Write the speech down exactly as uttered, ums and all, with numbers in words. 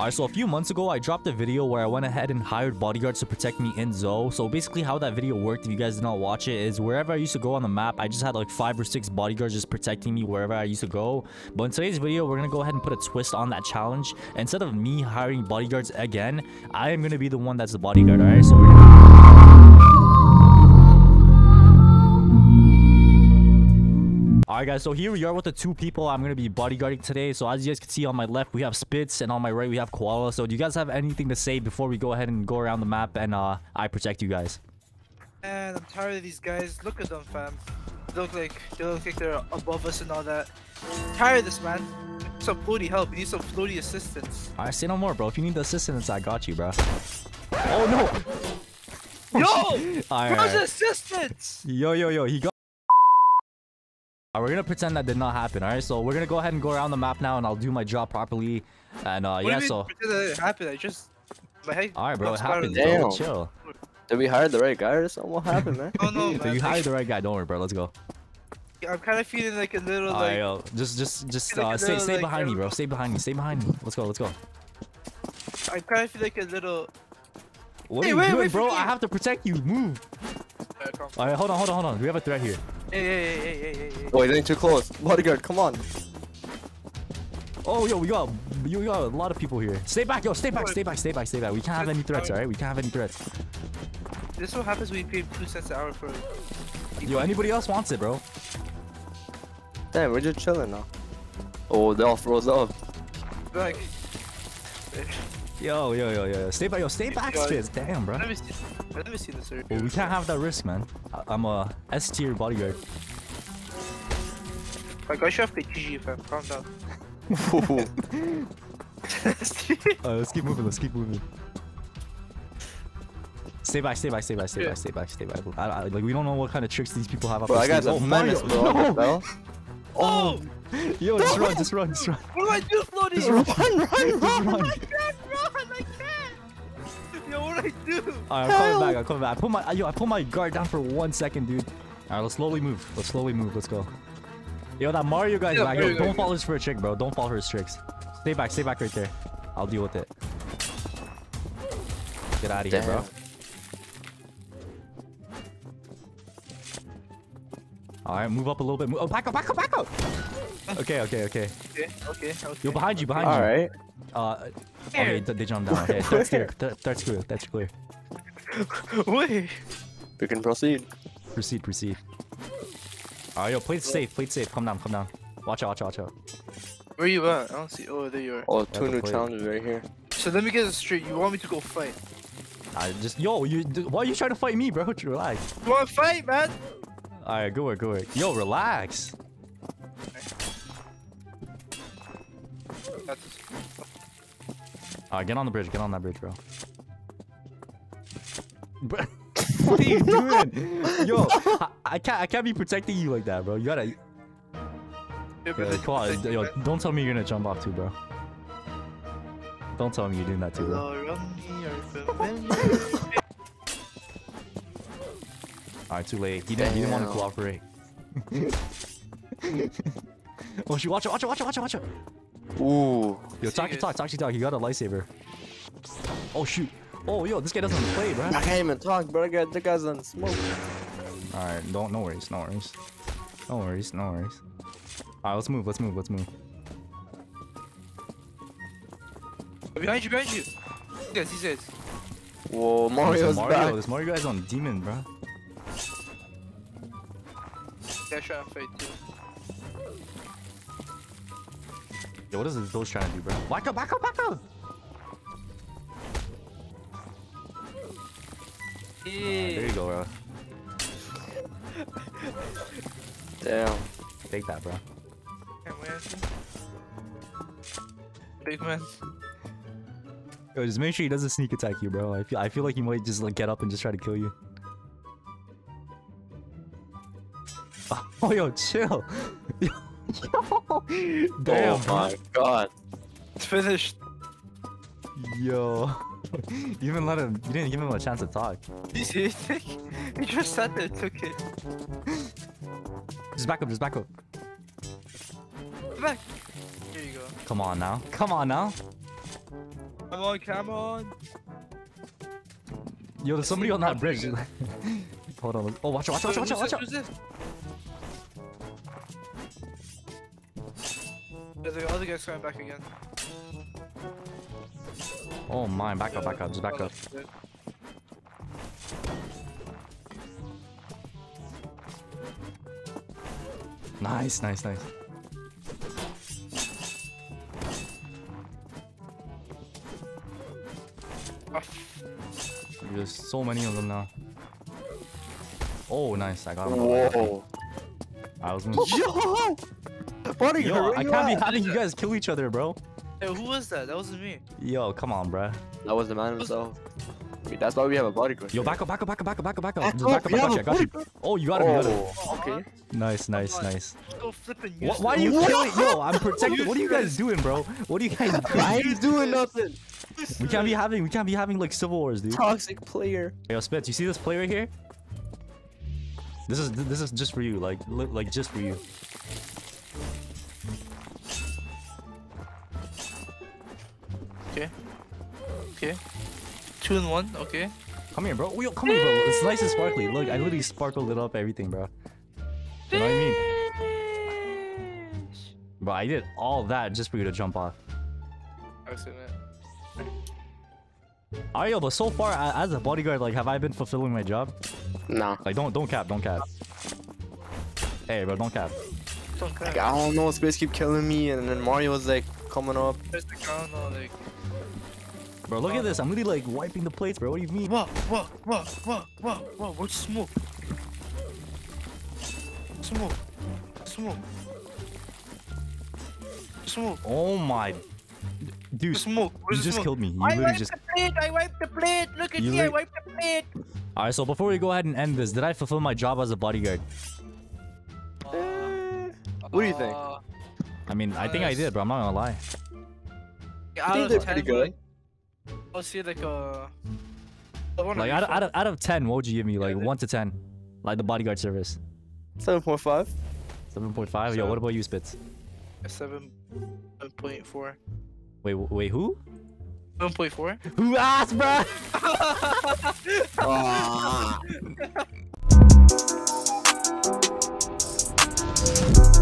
Alright, so a few months ago, I dropped a video where I went ahead and hired bodyguards to protect me in Zoe. So basically how that video worked, if you guys did not watch it, is wherever I used to go on the map, I just had like five or six bodyguards just protecting me wherever I used to go. But in today's video, we're going to go ahead and put a twist on that challenge. Instead of me hiring bodyguards again, I am going to be the one that's the bodyguard, alright? So we're going to... Alright guys, so here we are with the two people I'm going to be bodyguarding today. So as you guys can see, on my left we have Spitz and on my right we have Koala. So do you guys have anything to say before we go ahead and go around the map and uh, I protect you guys? Man, I'm tired of these guys. Look at them, fam. They look like, they look like they're above us and all that. I'm tired of this, man. We need some floaty help. We need some floaty assistance. Alright, say no more, bro. If you need the assistance, I got you, bro. Oh no! Yo! All right, bro's assistance! Yo, yo, yo, he got... All right, we're gonna pretend that did not happen. All right, so we're gonna go ahead and go around the map now, and I'll do my job properly. And uh, what yeah, do you so mean, it happened. I just my head. All right, bro, it happened. Damn. Chill. Did we hire the right guy or something? What happened, man? Oh no, man. You hired the right guy. Don't worry, bro. Let's go. Yeah, I'm kind of feeling like a little. All right, like... yo, just, just, just uh, like stay, little, stay like, behind me, bro. Stay behind me. Stay behind me. Let's go. Let's go. I kind of feel like a little. What hey, are you wait, doing, wait, bro? I have to protect you. Move. All right, hold on, hold on, hold on. We have a threat here. Hey, hey, hey, hey, hey, hey. Oh, he's getting too close. Bodyguard, come on. Oh, yo, we got, we got a lot of people here. Stay back, yo, stay back, stay back, stay back, stay back. We can't have any threats, all right? We can't have any threats. This is what happens when you pay two cents an hour for... Yo, anybody else wants it, bro? Damn, we're just chilling now. Oh, they all froze up. Back. Yo, yo, yo, yo, stay back, yo, stay back, Spitz. Damn, bro. Let me see, let me see this. Well, we can't have that risk, man. I I'm a S-tier bodyguard. I got you off the G G, fam. Calm down. Alright, let's keep moving, let's keep moving. Stay back, stay back, stay back, stay back, stay back, stay back. I, I, like, we don't know what kind of tricks these people have up their sleeves. Oh, menace, bro. No. Oh! Yo, just run, just run, just run. What do I do, Floaty? Just run, run, run, run. I can't run, I can't. Yo, what do I do? Alright, I'm coming back, I'm coming back. I put my, yo, I put my guard down for one second, dude. Alright, let's slowly move. Let's slowly move, let's go. Yo, that Mario guy's yeah, back. Yo, don't fall his for a trick, bro. Don't fall for his tricks. Stay back, stay back right there. I'll deal with it. Get out of here, bro. Alright, move up a little bit. Move, oh, back up, back up, back up! Okay, okay, okay. Okay, okay, okay. Yo, behind you, behind All you. Alright. Uh, okay, they jumped down. Okay, that's clear. That's clear. That's clear. Wait. We can proceed. Proceed, proceed. Alright, yo, play it safe, play it safe. Come down, come down. Watch out, watch out, watch out. Where you at? I don't see. Oh, there you are. Oh, two new challenges right here. So let me get this straight. You want me to go fight? I just. Yo, you. Why are you trying to fight me, bro? Relax. You want to fight, man? Alright, good work, good work. Yo, relax. Alright, get on the bridge. Get on that bridge, bro. Bro, what are you doing? Yo, I, I can't. I can't be protecting you like that, bro. You gotta. Yeah, on, yo, don't tell me you're gonna jump off too, bro. Don't tell me you're doing that too, bro. Alright, too late. He didn't, he didn't want to cooperate. Oh, she watch it, watch it, watch it, watch it, watch it. Ooh. Yo, talkie talk, talkie talk. You got a lightsaber. Oh, shoot. Oh, yo, this guy doesn't play, bro. I can't even talk, bro. I got the guys on smoke. Alright, don't, no worries, no worries. No worries, no worries. Alright, let's move, let's move, let's move. Behind you, behind you. Yes, he says. Whoa, Mario's Mario. Back. This Mario guy's on demon, bro. They're trying to fight too. Yo, what is this village trying to do, bro? Back up, back up, back up! Hey. Uh, there you go, bro. Damn. Take that, bro. Can't win. Big man. Yo, just make sure he doesn't sneak attack you, bro. I feel, I feel like he might just like get up and just try to kill you. Oh, yo, chill. Yo. Damn, oh my god. It's finished. Yo. You even let him, you didn't give him a chance to talk. You see it? He just sat there and took it. Just back up, just back up. Back. Here you go. Come on now. Come on now. Come on, come on. Yo, there's somebody on that bridge. Hold on. Oh, watch out, watch out, watch out, watch out. Who's this? The other guy's coming back again. Oh my, back up, back up, just back up. Nice, nice, nice. There's so many of them now. Oh, nice, I got him. Whoa. I was gonna... Yo! Buddy, Yo, I can't at? be having you guys kill each other, bro. Hey, who was that? That wasn't me. Yo, come on, bro. That was the man himself. I mean, that's why we have a body crush. Yo, back up, back up, back up, back up, back up, back up. Just back up, back up, I got you. Oh, you got him, you got him. Okay. Nice, nice, nice. So what, why are you what? killing? Yo, I'm protecting. What are you guys doing, bro? What are you guys doing? I ain't doing nothing. We can't be having, we can't be having like civil wars, dude. Toxic player. Yo, Spitz, you see this play right here? This is, this is just for you, like, like just for you. Okay. Okay. Two and one. Okay. Come here, bro. Yo, come here, bro. It's nice and sparkly. Look, I literally sparkled it up everything, bro. You know what I mean? Bro, I did all that just for you to jump off. I've seen it. Alright, yo, but so far as a bodyguard, like, have I been fulfilling my job? Nah. Like, don't, don't cap, don't cap. Hey, bro, don't cap. Don't cap. Like, I don't know. Space keep killing me, and then Mario was like coming up. Bro, look at this. I'm really like wiping the plates, bro. What do you mean? Whoa, whoa, whoa, whoa, whoa, whoa. Where's smoke? Smoke. Smoke. Smoke. Oh my. Dude, smoke. you just smoke? killed me. You I literally wiped just... the plate. I wiped the plate. Look at you me. Li... I wiped the plate. Alright, so before we go ahead and end this, did I fulfill my job as a bodyguard? Uh, what do you think? Uh, I mean, I think uh, I did, bro. I'm not gonna lie. I think they're pretty good. I'll see like a... I like out of, out, of, out of ten, what would you give me? Like yeah, one to ten? Like the bodyguard service? seven point five. seven point five? Yo, what about you, Spitz? seven point four. Wait, wait, who? seven point four? Who asked, bruh? oh.